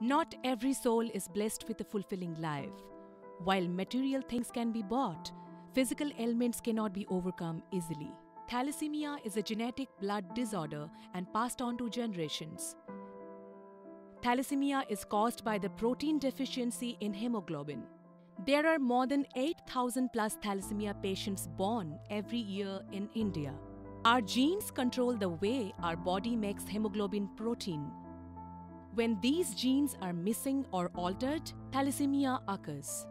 Not every soul is blessed with a fulfilling life. While material things can be bought, physical ailments cannot be overcome easily. Thalassemia is a genetic blood disorder and passed on to generations. Thalassemia is caused by the protein deficiency in hemoglobin. There are more than 8,000 plus thalassemia patients born every year in India. Our genes control the way our body makes hemoglobin protein. When these genes are missing or altered, thalassemia occurs.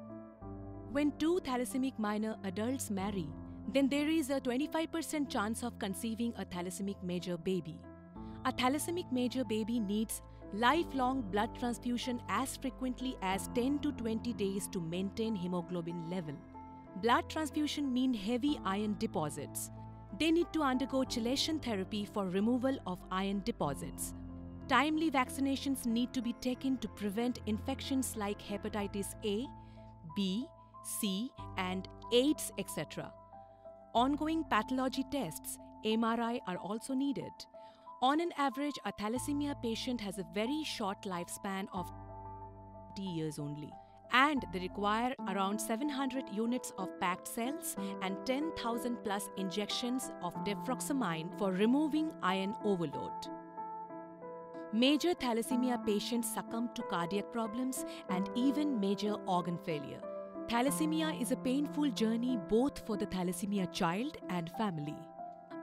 When two thalassemic minor adults marry, then there is a 25% chance of conceiving a thalassemic major baby. A thalassemic major baby needs lifelong blood transfusion as frequently as 10 to 20 days to maintain hemoglobin level. Blood transfusion means heavy iron deposits. They need to undergo chelation therapy for removal of iron deposits. Timely vaccinations need to be taken to prevent infections like hepatitis A, B, C, and AIDS, etc. Ongoing pathology tests, MRI, are also needed. On an average, a thalassemia patient has a very short lifespan of 20 years only, and they require around 700 units of packed cells and 10,000 plus injections of defroxamine for removing iron overload. Major thalassemia patients succumb to cardiac problems and even major organ failure. Thalassemia is a painful journey both for the thalassemia child and family.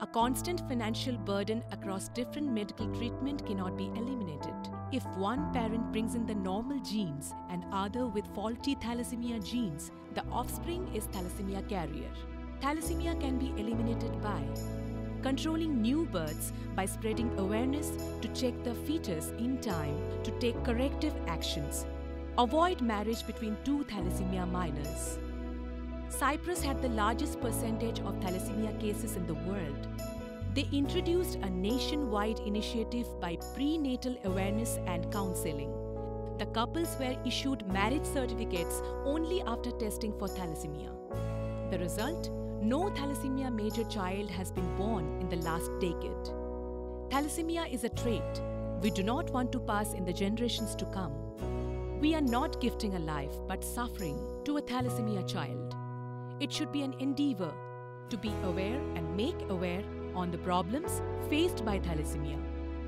A constant financial burden across different medical treatment cannot be eliminated. If one parent brings in the normal genes and other with faulty thalassemia genes, the offspring is thalassemia carrier. Thalassemia can be eliminated by controlling new births by spreading awareness to check the fetus in time to take corrective actions. Avoid marriage between two thalassemia minors. Cyprus had the largest percentage of thalassemia cases in the world. They introduced a nationwide initiative by prenatal awareness and counseling. The couples were issued marriage certificates only after testing for thalassemia. The result? No thalassemia major child has been born in the last decade. Thalassemia is a trait we do not want to pass in the generations to come. We are not gifting a life but suffering to a thalassemia child. It should be an endeavor to be aware and make aware on the problems faced by thalassemia.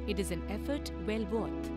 It is an effort well worth.